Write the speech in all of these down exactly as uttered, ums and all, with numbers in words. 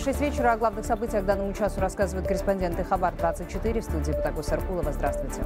шесть вечера. О главных событиях к данному часу рассказывают корреспонденты Хабар двадцать четыре. В студии Птака Саркулова. Здравствуйте.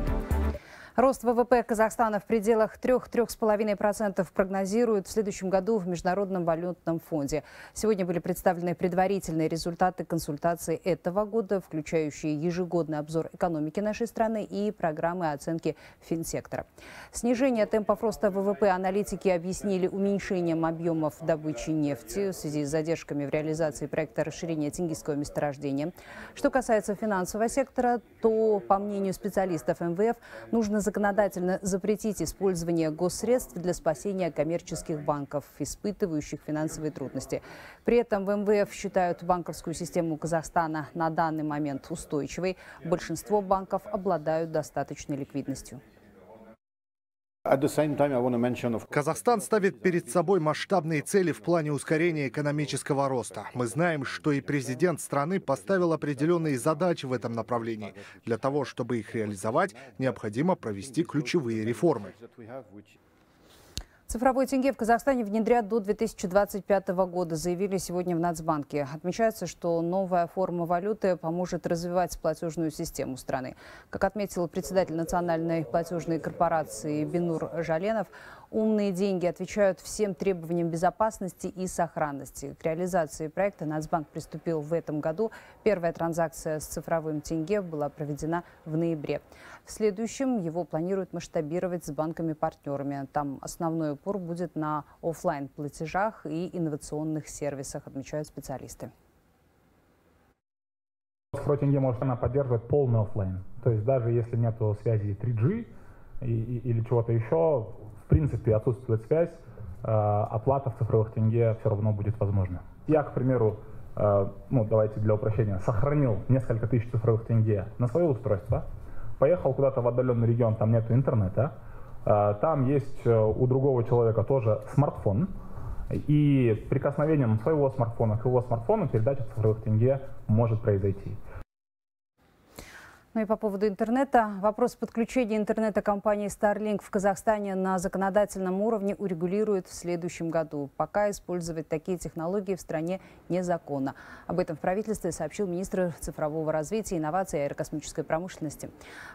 Рост ВВП Казахстана в пределах трёх-трёх с половиной процентов прогнозируют в следующем году в Международном валютном фонде. Сегодня были представлены предварительные результаты консультаций этого года, включающие ежегодный обзор экономики нашей страны и программы оценки финсектора. Снижение темпов роста ВВП аналитики объяснили уменьшением объемов добычи нефти в связи с задержками в реализации проекта расширения тенгизского месторождения. Что касается финансового сектора, то, по мнению специалистов МВФ, нужно законодательно запретить использование госсредств для спасения коммерческих банков, испытывающих финансовые трудности. При этом в МВФ считают банковскую систему Казахстана на данный момент устойчивой. Большинство банков обладают достаточной ликвидностью. Казахстан ставит перед собой масштабные цели в плане ускорения экономического роста. Мы знаем, что и президент страны поставил определенные задачи в этом направлении. Для того, чтобы их реализовать, необходимо провести ключевые реформы. Цифровой тенге в Казахстане внедрят до две тысячи двадцать пятого года, заявили сегодня в Нацбанке. Отмечается, что новая форма валюты поможет развивать платежную систему страны. Как отметил председатель Национальной платежной корпорации Бинур Жаленов, умные деньги отвечают всем требованиям безопасности и сохранности. К реализации проекта Нацбанк приступил в этом году. Первая транзакция с цифровым тенге была проведена в ноябре. В следующем его планируют масштабировать с банками-партнерами. Там основной упор будет на офлайн-платежах и инновационных сервисах, отмечают специалисты. Цифровой тенге может она поддерживать полный офлайн. То есть даже если нет связи три джи или чего-то еще, в принципе, отсутствует связь, оплата в цифровых тенге все равно будет возможна. Я, к примеру, ну давайте для упрощения, сохранил несколько тысяч цифровых тенге на свое устройство, поехал куда-то в отдаленный регион, там нет интернета, там есть у другого человека тоже смартфон, и прикосновением своего смартфона к его смартфону передача цифровых тенге может произойти. Ну и по поводу интернета. Вопрос подключения интернета компании Starlink в Казахстане на законодательном уровне урегулируют в следующем году. Пока использовать такие технологии в стране незаконно. Об этом в правительстве сообщил министр цифрового развития, инноваций и аэрокосмической промышленности.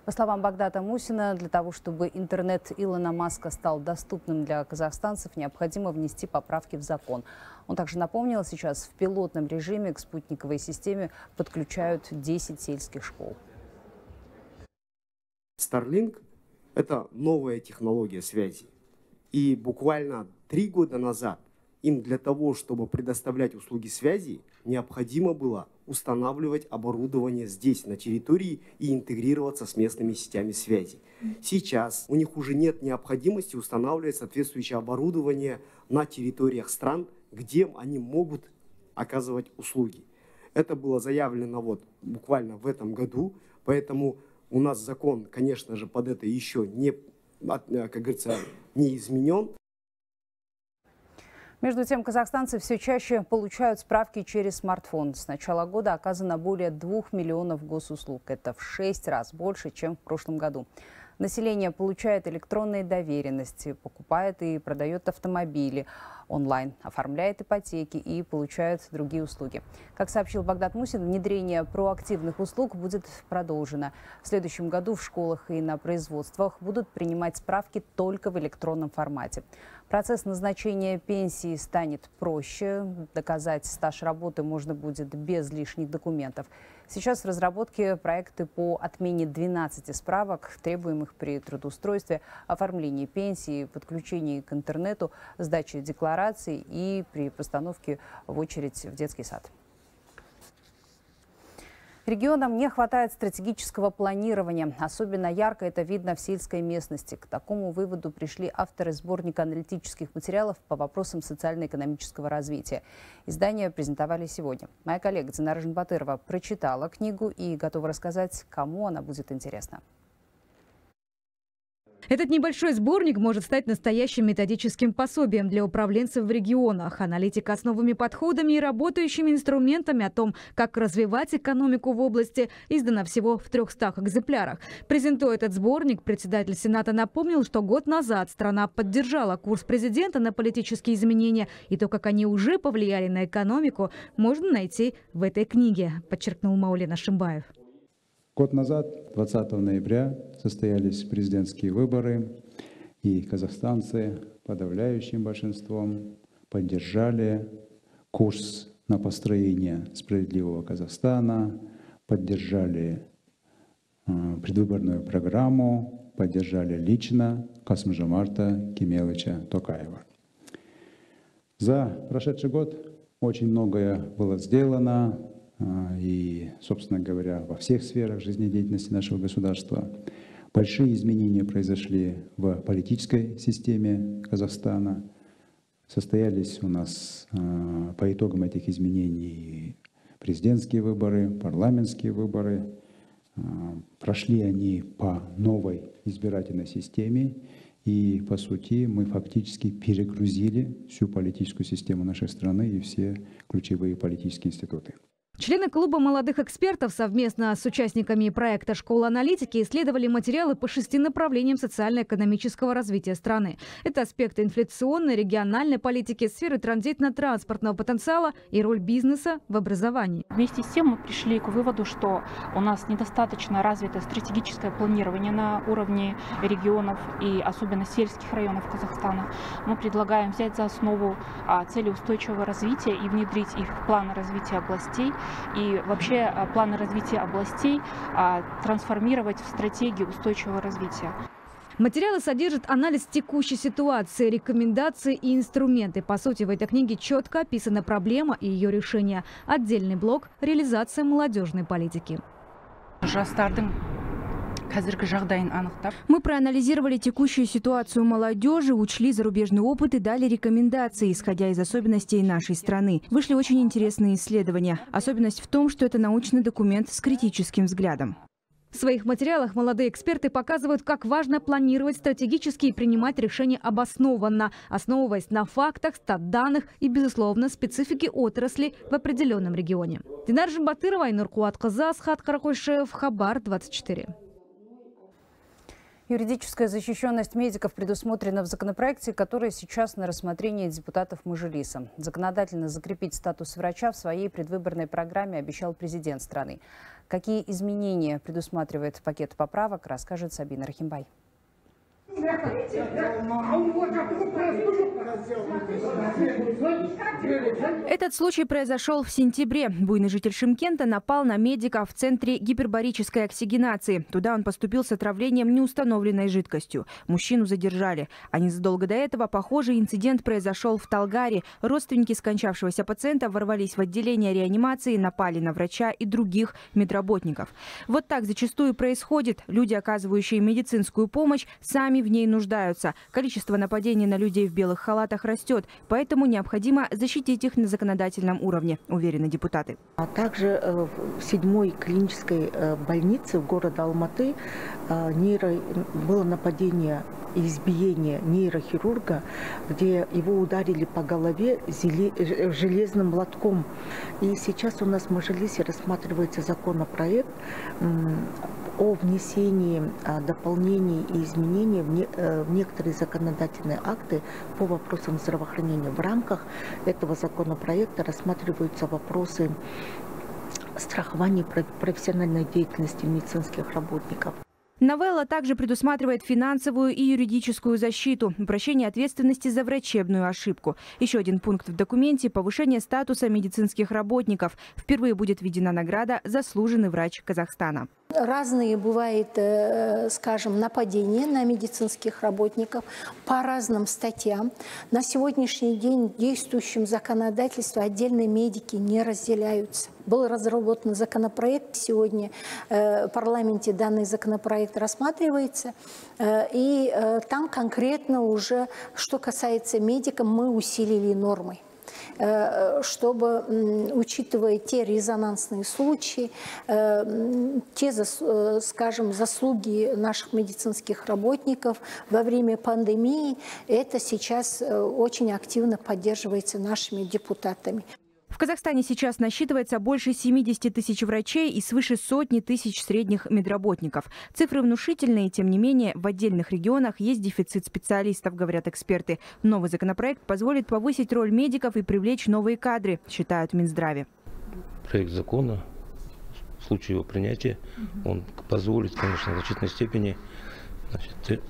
По словам Багдата Мусина, для того, чтобы интернет Илона Маска стал доступным для казахстанцев, необходимо внести поправки в закон. Он также напомнил, сейчас в пилотном режиме к спутниковой системе подключают десять сельских школ. Starlink – это новая технология связи. И буквально три года назад им для того, чтобы предоставлять услуги связи, необходимо было устанавливать оборудование здесь, на территории, и интегрироваться с местными сетями связи. Сейчас у них уже нет необходимости устанавливать соответствующее оборудование на территориях стран, где они могут оказывать услуги. Это было заявлено вот буквально в этом году, поэтому у нас закон, конечно же, под это еще не, как говорится, не изменен. Между тем, казахстанцы все чаще получают справки через смартфон. С начала года оказано более двух миллионов госуслуг. Это в шесть раз больше, чем в прошлом году. Население получает электронные доверенности, покупает и продает автомобили онлайн, оформляет ипотеки и получает другие услуги. Как сообщил Багдат Мусин, внедрение проактивных услуг будет продолжено. В следующем году в школах и на производствах будут принимать справки только в электронном формате. Процесс назначения пенсии станет проще. Доказать стаж работы можно будет без лишних документов. Сейчас в разработке проекты по отмене двенадцати справок, требуемых при трудоустройстве, оформлении пенсии, подключении к интернету, сдаче деклараций и при постановке в очередь в детский сад. Регионам не хватает стратегического планирования. Особенно ярко это видно в сельской местности. К такому выводу пришли авторы сборника аналитических материалов по вопросам социально-экономического развития. Издание презентовали сегодня. Моя коллега Диана Салихова прочитала книгу и готова рассказать, кому она будет интересна. Этот небольшой сборник может стать настоящим методическим пособием для управленцев в регионах. Аналитика с новыми подходами и работающими инструментами о том, как развивать экономику в области, издана всего в трехстах экземплярах. Презентуя этот сборник, председатель Сената напомнил, что год назад страна поддержала курс президента на политические изменения, и то, как они уже повлияли на экономику, можно найти в этой книге, подчеркнул Маулин Шимбаев. Год назад, двадцатого ноября, состоялись президентские выборы, и казахстанцы подавляющим большинством поддержали курс на построение справедливого Казахстана, поддержали предвыборную программу, поддержали лично Касым-Жомарта Кемеловича Токаева. За прошедший год очень многое было сделано, и, собственно говоря, во всех сферах жизнедеятельности нашего государства. Большие изменения произошли в политической системе Казахстана. Состоялись у нас по итогам этих изменений президентские выборы, парламентские выборы. Прошли они по новой избирательной системе. И, по сути, мы фактически перегрузили всю политическую систему нашей страны и все ключевые политические институты. Члены клуба молодых экспертов совместно с участниками проекта «Школа аналитики» исследовали материалы по шести направлениям социально-экономического развития страны. Это аспекты инфляционной, региональной политики, сферы транзитно-транспортного потенциала и роль бизнеса в образовании. Вместе с тем мы пришли к выводу, что у нас недостаточно развито стратегическое планирование на уровне регионов и особенно сельских районов Казахстана. Мы предлагаем взять за основу цели устойчивого развития и внедрить их в планы развития областей. И вообще планы развития областей а, трансформировать в стратегию устойчивого развития. Материалы содержат анализ текущей ситуации, рекомендации и инструменты. По сути, в этой книге четко описана проблема и ее решение. Отдельный блок – реализация молодежной политики. Мы проанализировали текущую ситуацию молодежи, учли зарубежный опыт и дали рекомендации, исходя из особенностей нашей страны. Вышли очень интересные исследования. Особенность в том, что это научный документ с критическим взглядом. В своих материалах молодые эксперты показывают, как важно планировать стратегически и принимать решения обоснованно, основываясь на фактах, стат-данных и, безусловно, специфике отрасли в определенном регионе. Динар Жамбатырова, Айнур Куатказа, Асхат Каракойшев, Хабар двадцать четыре. Юридическая защищенность медиков предусмотрена в законопроекте, который сейчас на рассмотрении депутатов Мажилиса. Законодательно закрепить статус врача в своей предвыборной программе обещал президент страны. Какие изменения предусматривает пакет поправок, расскажет Сабина Рахимбаева. Этот случай произошел в сентябре. Буйный житель Шимкента напал на медика в центре гипербарической оксигенации. Туда он поступил с отравлением неустановленной жидкостью. Мужчину задержали. А незадолго до этого похожий инцидент произошел в Талгаре. Родственники скончавшегося пациента ворвались в отделение реанимации, напали на врача и других медработников. Вот так зачастую происходит. Люди, оказывающие медицинскую помощь, сами в в ней нуждаются. Количество нападений на людей в белых халатах растет, поэтому необходимо защитить их на законодательном уровне, уверены депутаты. А также в седьмой клинической больнице в городе Алматы нейро... было нападение и избиение нейрохирурга, где его ударили по голове железным лотком. И сейчас у нас в Мажилисе рассматривается законопроект о внесении дополнений и изменений в некоторые законодательные акты по вопросам здравоохранения. В рамках этого законопроекта рассматриваются вопросы страхования профессиональной деятельности медицинских работников. Новелла также предусматривает финансовую и юридическую защиту, упрощение ответственности за врачебную ошибку. Еще один пункт в документе – повышение статуса медицинских работников. Впервые будет введена награда «Заслуженный врач Казахстана». Разные бывают, скажем, нападения на медицинских работников по разным статьям. На сегодняшний день в действующем законодательстве отдельные медики не разделяются. Был разработан законопроект, сегодня в парламенте данный законопроект рассматривается. И там конкретно уже, что касается медиков, мы усилили нормы. чтобы, учитывая те резонансные случаи, те, скажем, заслуги наших медицинских работников во время пандемии, это сейчас очень активно поддерживается нашими депутатами. В Казахстане сейчас насчитывается больше семидесяти тысяч врачей и свыше сотни тысяч средних медработников. Цифры внушительные, тем не менее, в отдельных регионах есть дефицит специалистов, говорят эксперты. Новый законопроект позволит повысить роль медиков и привлечь новые кадры, считают в Минздраве. Проект закона, в случае его принятия, он позволит, конечно, в значительной степени, значит,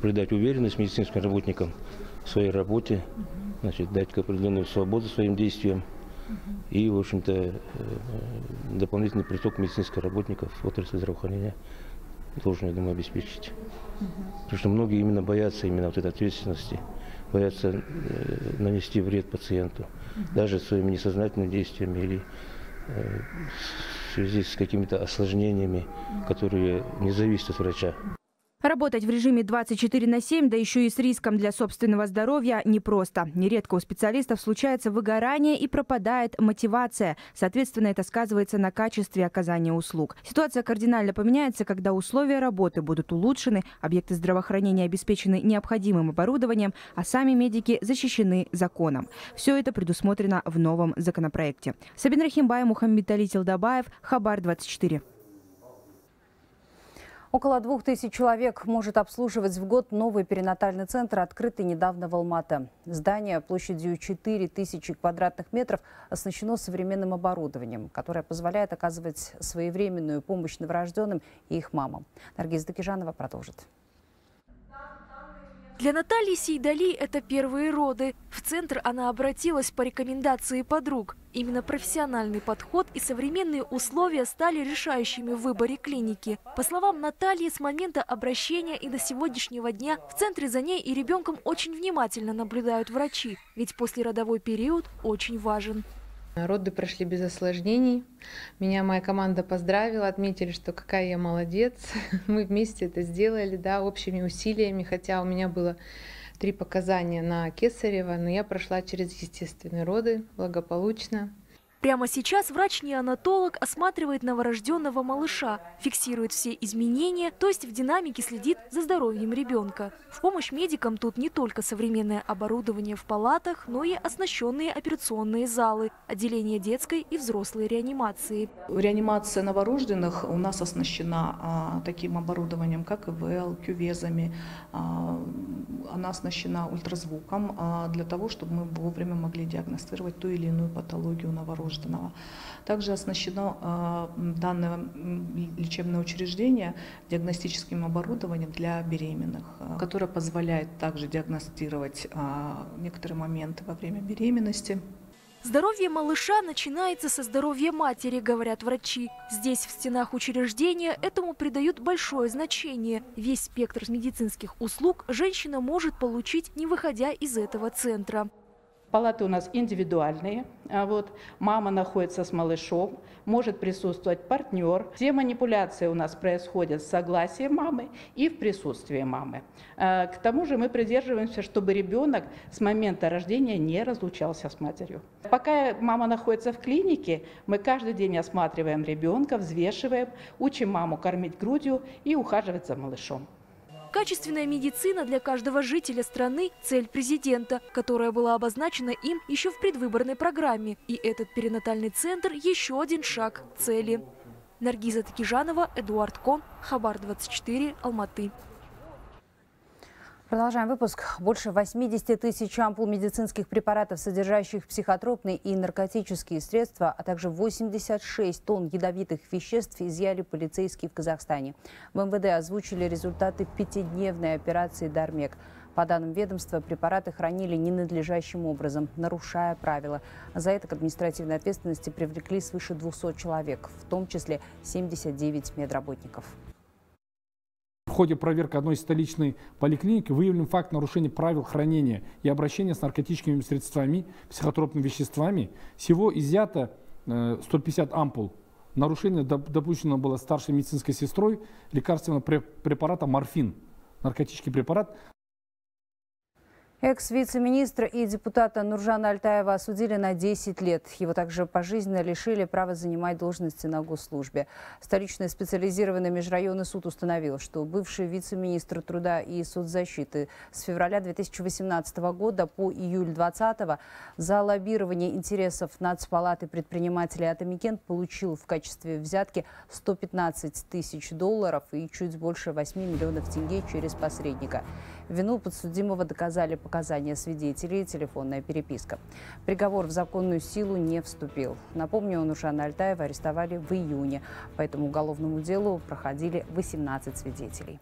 придать уверенность медицинским работникам в своей работе, значит, дать определенную свободу своим действиям. И, в общем-то, дополнительный приток медицинских работников в отрасли здравоохранения должен, я думаю, обеспечить. Потому что многие именно боятся именно вот этой ответственности, боятся нанести вред пациенту, даже своими несознательными действиями или в связи с какими-то осложнениями, которые не зависят от врача. Работать в режиме двадцать четыре на семь, да еще и с риском для собственного здоровья, непросто. Нередко у специалистов случается выгорание и пропадает мотивация. Соответственно, это сказывается на качестве оказания услуг. Ситуация кардинально поменяется, когда условия работы будут улучшены, объекты здравоохранения обеспечены необходимым оборудованием, а сами медики защищены законом. Все это предусмотрено в новом законопроекте. Сабина Рахимбаева, Мухаммадали Телдабаев, Хабар двадцать четыре. Около двух тысяч человек может обслуживать в год новый перинатальный центр, открытый недавно в Алматы. Здание площадью четыре тысячи квадратных метров оснащено современным оборудованием, которое позволяет оказывать своевременную помощь новорожденным и их мамам. Наргиза Такижанова продолжит. Для Натальи Сейдали это первые роды. В центр она обратилась по рекомендации подруг. Именно профессиональный подход и современные условия стали решающими в выборе клиники. По словам Натальи, с момента обращения и до сегодняшнего дня в центре за ней и ребенком очень внимательно наблюдают врачи. Ведь послеродовой период очень важен. Роды прошли без осложнений. Меня моя команда поздравила, отметили, что какая я молодец. Мы вместе это сделали, да, общими усилиями. Хотя у меня было три показания на кесарево, но я прошла через естественные роды благополучно. Прямо сейчас врач-неонатолог осматривает новорожденного малыша, фиксирует все изменения, то есть в динамике следит за здоровьем ребенка. В помощь медикам тут не только современное оборудование в палатах, но и оснащенные операционные залы, отделение детской и взрослой реанимации. Реанимация новорожденных у нас оснащена а, таким оборудованием, как ИВЛ, кювезами. А, она оснащена ультразвуком а, для того, чтобы мы вовремя могли диагностировать ту или иную патологию новорожденного. Также оснащено а, данное лечебное учреждение диагностическим оборудованием для беременных, которое позволяет также диагностировать а, некоторые моменты во время беременности. Здоровье малыша начинается со здоровья матери, говорят врачи. Здесь, в стенах учреждения, этому придают большое значение. Весь спектр медицинских услуг женщина может получить, не выходя из этого центра. Палаты у нас индивидуальные. Вот. Мама находится с малышом, может присутствовать партнер. Все манипуляции у нас происходят с согласия мамы и в присутствии мамы. К тому же мы придерживаемся, чтобы ребенок с момента рождения не разлучался с матерью. Пока мама находится в клинике, мы каждый день осматриваем ребенка, взвешиваем, учим маму кормить грудью и ухаживать за малышом. Качественная медицина для каждого жителя страны – цель президента, которая была обозначена им еще в предвыборной программе. И этот перинатальный центр – еще один шаг к цели. Наргиза Такижанова, Эдуард Кон, Хабар двадцать четыре, Алматы. Продолжаем выпуск. Больше восьмидесяти тысяч ампул медицинских препаратов, содержащих психотропные и наркотические средства, а также восемьдесят шесть тонн ядовитых веществ изъяли полицейские в Казахстане. В МВД озвучили результаты пятидневной операции «Дармек». По данным ведомства, препараты хранили ненадлежащим образом, нарушая правила. За это к административной ответственности привлекли свыше двухсот человек, в том числе семидесяти девяти медработников. В ходе проверки одной из столичной поликлиники выявлен факт нарушения правил хранения и обращения с наркотическими средствами, психотропными веществами. Всего изъято сто пятьдесят ампул. Нарушение допущено было старшей медицинской сестрой лекарственного препарата морфин, наркотический препарат. Экс-вице-министра и депутата Нуржана Альтаева осудили на десять лет. Его также пожизненно лишили права занимать должности на госслужбе. Столичный специализированный межрайонный суд установил, что бывший вице-министр труда и соцзащиты с февраля две тысячи восемнадцатого года по июль две тысячи двадцатого за лоббирование интересов Нацпалаты предпринимателей «Атамикен» получил в качестве взятки сто пятнадцать тысяч долларов и чуть больше восьми миллионов тенге через посредника. Вину подсудимого доказали по показания свидетелей и телефонная переписка. Приговор в законную силу не вступил. Напомню, Нуржана Альтаева арестовали в июне. По этому уголовному делу проходили восемнадцать свидетелей.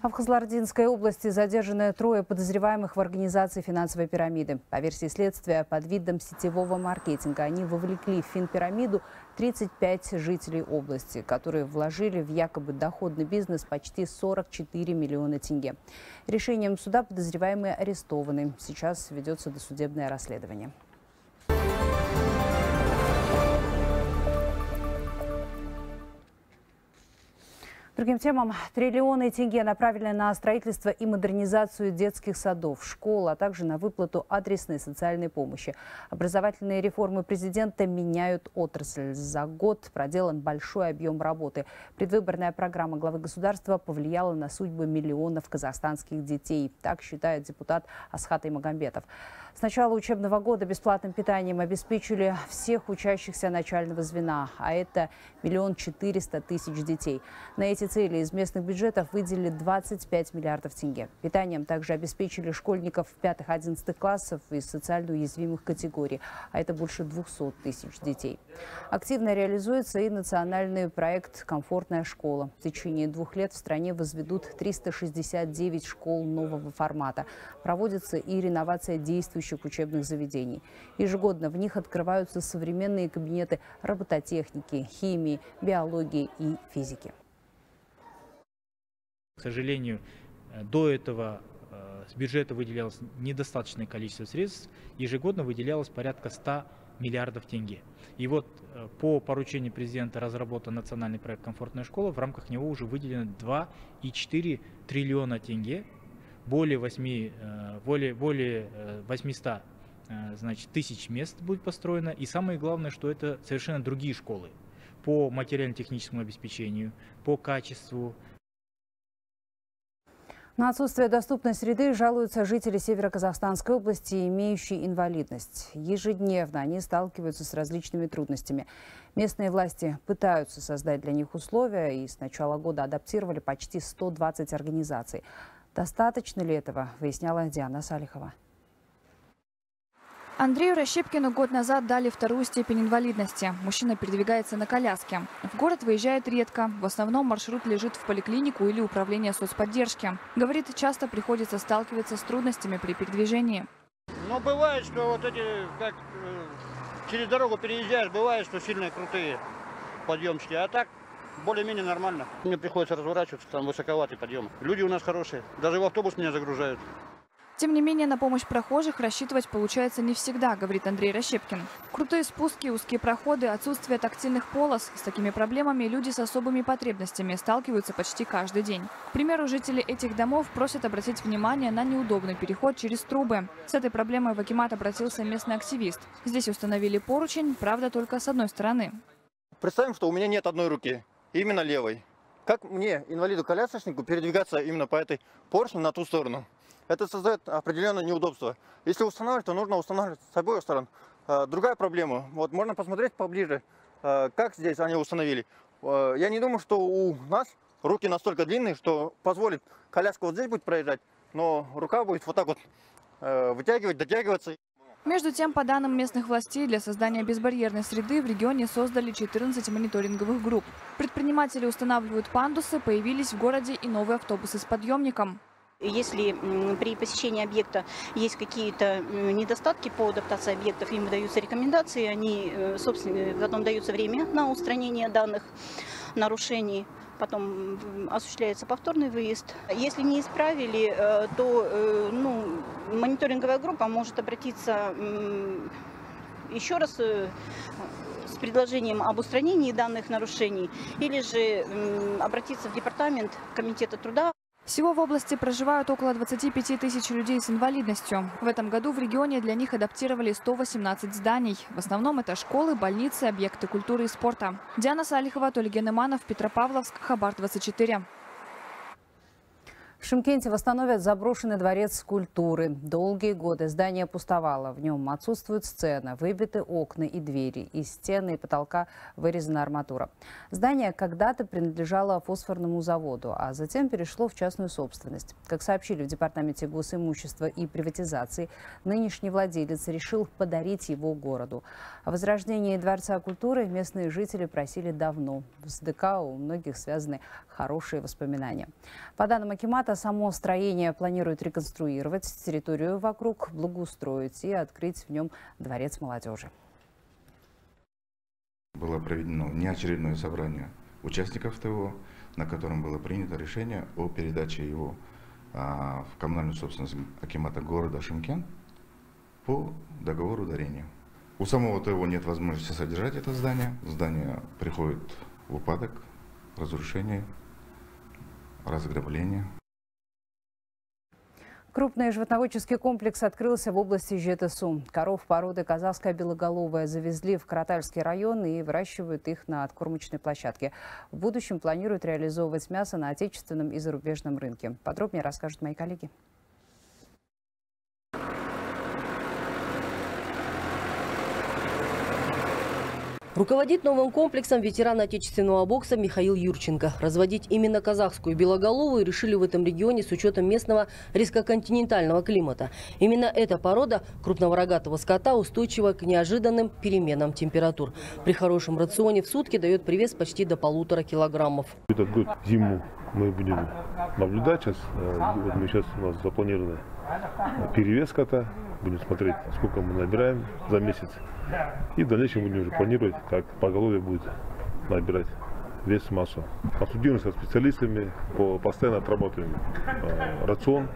А в Хазлардинской области задержаны трое подозреваемых в организации финансовой пирамиды. По версии следствия, под видом сетевого маркетинга они вовлекли в финпирамиду тридцать пять жителей области, которые вложили в якобы доходный бизнес почти сорок четыре миллиона тенге. Решением суда подозреваемые арестованы. Сейчас ведется досудебное расследование. Другим темам. Триллионы тенге направлены на строительство и модернизацию детских садов, школ, а также на выплату адресной социальной помощи. Образовательные реформы президента меняют отрасль. За год проделан большой объем работы. Предвыборная программа главы государства повлияла на судьбы миллионов казахстанских детей. Так считает депутат Асхат Имагомбетов. С начала учебного года бесплатным питанием обеспечили всех учащихся начального звена, а это миллион четыреста тысяч детей. На эти цели из местных бюджетов выделили двадцать пять миллиардов тенге. Питанием также обеспечили школьников пятых-одиннадцатых классов из социально уязвимых категорий, а это больше двухсот тысяч детей. Активно реализуется и национальный проект «Комфортная школа». В течение двух лет в стране возведут триста шестьдесят девять школ нового формата. Проводится и реновация действующих учебных заведений. Ежегодно в них открываются современные кабинеты робототехники, химии, биологии и физики. К сожалению, до этого с бюджета выделялось недостаточное количество средств. Ежегодно выделялось порядка ста миллиардов тенге. И вот по поручению президента разработан национальный проект «Комфортная школа». В рамках него уже выделено два и четыре триллиона тенге. Более, восьми, более, более восьмисот, значит, тысяч мест будет построено. И самое главное, что это совершенно другие школы по материально-техническому обеспечению, по качеству. На отсутствие доступной среды жалуются жители Северо-Казахстанской области, имеющие инвалидность. Ежедневно они сталкиваются с различными трудностями. Местные власти пытаются создать для них условия и с начала года адаптировали почти сто двадцать организаций. Достаточно ли этого, выясняла Диана Салихова. Андрею Ращепкину год назад дали вторую степень инвалидности. Мужчина передвигается на коляске. В город выезжает редко. В основном маршрут лежит в поликлинику или управление соцподдержки. Говорит, часто приходится сталкиваться с трудностями при передвижении. Но бывает, что вот эти, как через дорогу переезжаешь, бывает, что сильные крутые подъемчики. А так более-менее нормально. Мне приходится разворачиваться, там высоковатый подъем. Люди у нас хорошие, даже в автобус меня загружают. Тем не менее, на помощь прохожих рассчитывать получается не всегда, говорит Андрей Ращепкин. Крутые спуски, узкие проходы, отсутствие тактильных полос. С такими проблемами люди с особыми потребностями сталкиваются почти каждый день. К примеру, жители этих домов просят обратить внимание на неудобный переход через трубы. С этой проблемой в акимат обратился местный активист. Здесь установили поручень, правда, только с одной стороны. Представим, что у меня нет одной руки. Именно левой. Как мне, инвалиду-колясочнику, передвигаться именно по этой поршне на ту сторону? Это создает определенное неудобство. Если устанавливать, то нужно устанавливать с обеих сторон. Другая проблема. Вот можно посмотреть поближе, как здесь они установили. Я не думаю, что у нас руки настолько длинные, что позволит коляску вот здесь будет проезжать, но рука будет вот так вот вытягивать, дотягиваться. Между тем, по данным местных властей, для создания безбарьерной среды в регионе создали четырнадцать мониторинговых групп. Предприниматели устанавливают пандусы, появились в городе и новые автобусы с подъемником. Если при посещении объекта есть какие-то недостатки по адаптации объектов, им даются рекомендации, они, собственно, потом дается время на устранение данных нарушений. Потом осуществляется повторный выезд. Если не исправили, то ну, мониторинговая группа может обратиться еще раз с предложением об устранении данных нарушений или же обратиться в департамент Комитета труда. Всего в области проживают около двадцати пяти тысяч людей с инвалидностью. В этом году в регионе для них адаптировали сто восемнадцать зданий. В основном это школы, больницы, объекты культуры и спорта. Диана Салихова, Толегенеманов, Петропавловск, Хабар двадцать четыре. В Шымкенте восстановят заброшенный дворец культуры. Долгие годы здание пустовало. В нем отсутствует сцена, выбиты окна и двери. Из стены и потолка вырезана арматура. Здание когда-то принадлежало фосфорному заводу, а затем перешло в частную собственность. Как сообщили в департаменте госимущества и приватизации, нынешний владелец решил подарить его городу. О возрождении дворца культуры местные жители просили давно. С ДК у многих связаны хорошие воспоминания. По данным акимата, само строение планируют реконструировать, территорию вокруг благоустроить и открыть в нем дворец молодежи. Было проведено неочередное собрание участников ТО, на котором было принято решение о передаче его а, в коммунальную собственность акимата города Шымкент по договору дарения. У самого ТО нет возможности содержать это здание. Здание приходит в упадок, разрушение, разграбление. Крупный животноводческий комплекс открылся в области Жетысу. Коров породы казахская белоголовая завезли в Каратальский район и выращивают их на откормочной площадке. В будущем планируют реализовывать мясо на отечественном и зарубежном рынке. Подробнее расскажут мои коллеги. Руководит новым комплексом ветеран отечественного бокса Михаил Юрченко. Разводить именно казахскую белоголовую решили в этом регионе с учетом местного резкоконтинентального климата. Именно эта порода крупного рогатого скота устойчива к неожиданным переменам температур. При хорошем рационе в сутки дает привес почти до полутора килограммов. Этот год зиму мы будем наблюдать. Сейчас, вот мы сейчас у нас запланирован перевес скота. Будем смотреть, сколько мы набираем за месяц. И в дальнейшем будем уже планировать, как поголовье будет набирать вес, массу. Консультируемся со специалистами, по постоянно отрабатываем э, рацион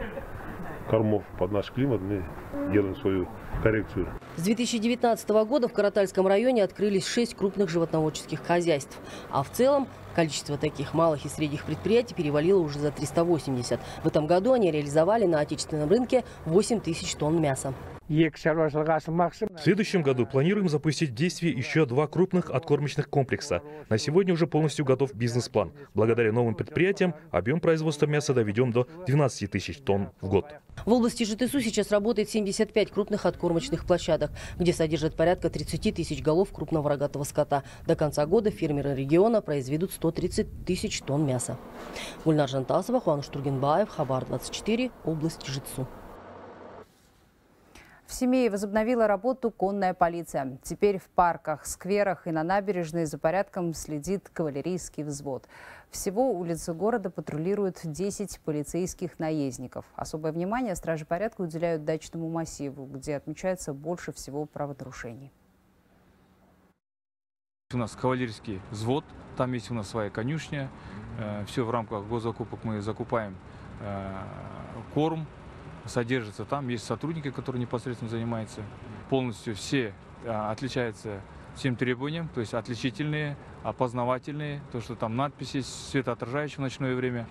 кормов под наш климат, мы делаем свою коррекцию. С две тысячи девятнадцатого года в Каратальском районе открылись шесть крупных животноводческих хозяйств. А в целом количество таких малых и средних предприятий перевалило уже за триста восемьдесят. В этом году они реализовали на отечественном рынке восемь тысяч тонн мяса. В следующем году планируем запустить в действие еще два крупных откормочных комплекса. На сегодня уже полностью готов бизнес-план. Благодаря новым предприятиям объем производства мяса доведем до двенадцати тысяч тонн в год. В области Жетысу сейчас работает семьдесят пять крупных откормочных площадок, где содержат порядка тридцати тысяч голов крупного рогатого скота. До конца года фермеры региона произведут сто тридцать тысяч тонн мяса. Ульнар Жантасова, Хуан Штургенбаев, Хабар двадцать четыре, область Жетысу. В Семее возобновила работу конная полиция. Теперь в парках, скверах и на набережной за порядком следит кавалерийский взвод. Всего улицы города патрулируют десять полицейских наездников. Особое внимание стражи порядка уделяют дачному массиву, где отмечается больше всего правонарушений. У нас кавалерийский взвод, там есть у нас своя конюшня. Все в рамках госзакупок мы закупаем корм. Содержится там, есть сотрудники, которые непосредственно занимаются. Полностью все а, отличаются всем требованиям, то есть отличительные, опознавательные, то, что там надписи, светоотражающие в ночное время.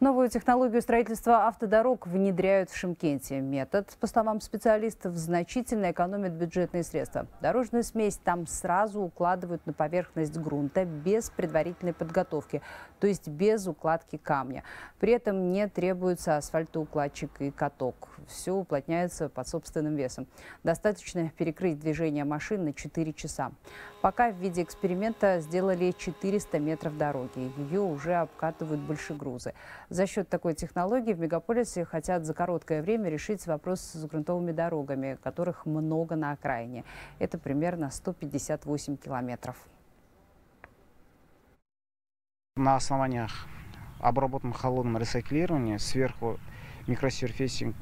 Новую технологию строительства автодорог внедряют в Шымкенте. Метод, по словам специалистов, значительно экономит бюджетные средства. Дорожную смесь там сразу укладывают на поверхность грунта без предварительной подготовки, то есть без укладки камня. При этом не требуется асфальтоукладчик и каток. Все уплотняется под собственным весом. Достаточно перекрыть движение машин на четыре часа. Пока в виде эксперимента сделали четыреста метров дороги. Ее уже обкатывают большегрузы. За счет такой технологии в мегаполисе хотят за короткое время решить вопрос с грунтовыми дорогами, которых много на окраине. Это примерно сто пятьдесят восемь километров. На основаниях обработанном холодном рециклировании сверху микросерфейсинг,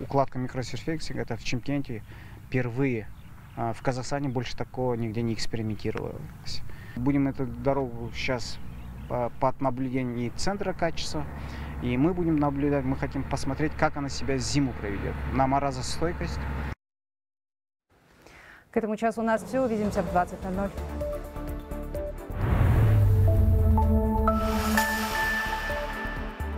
укладка микросерфейсинга, это в Шымкенте впервые. В Казахстане больше такого нигде не экспериментировалось. Будем эту дорогу сейчас под наблюдением центра качества. И мы будем наблюдать, мы хотим посмотреть, как она себя зиму проведет. На морозостойкость. К этому часу у нас все. Увидимся в двадцать ноль ноль.